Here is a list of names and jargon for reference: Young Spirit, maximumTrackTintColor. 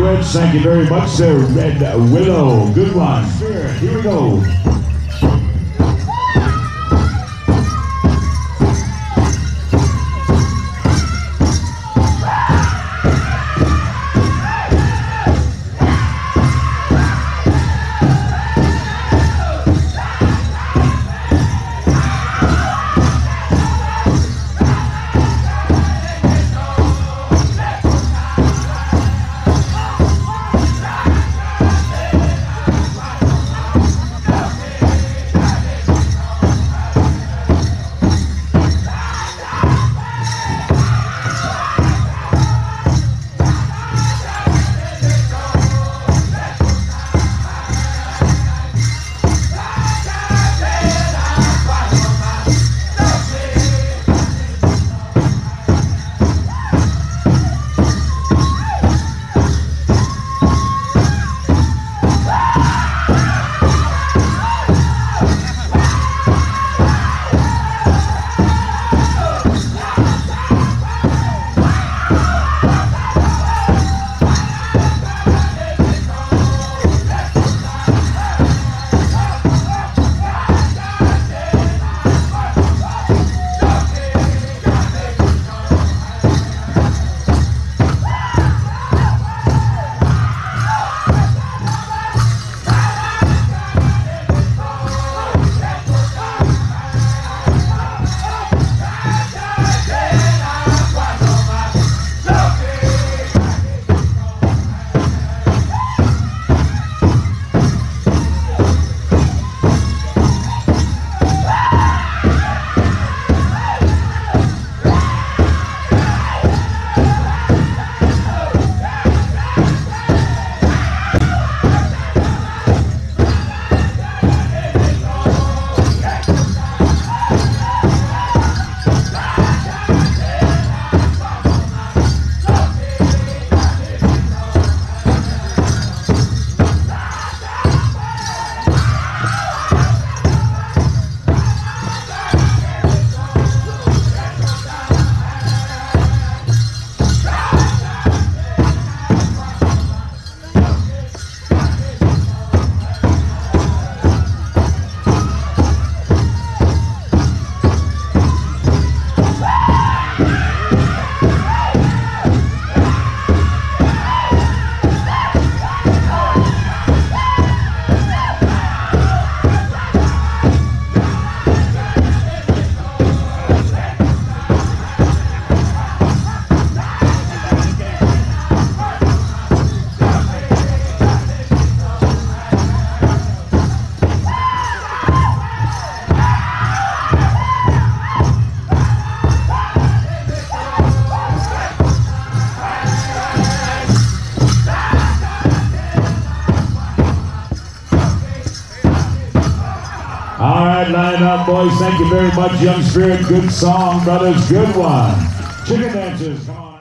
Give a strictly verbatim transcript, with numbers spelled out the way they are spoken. Regrets. Thank you very much, sir. Red Willow. Good one. Here we go. Line up, boys. Thank you very much, Young Spirit. Good song, brothers. Good one. Chicken dancers, come on.